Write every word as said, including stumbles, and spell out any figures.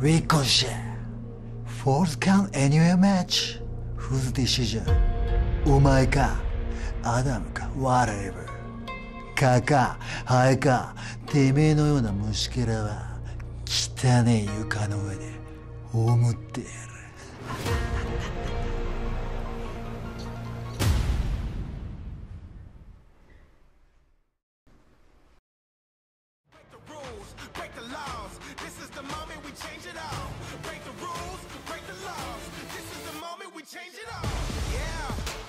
Ricochet Falls Count Anywhere match. Whose decision? お前かアダムか whatever 蚊かハエかてめえのような虫けらは汚え床の上で葬ってやる。Change it up, yeah.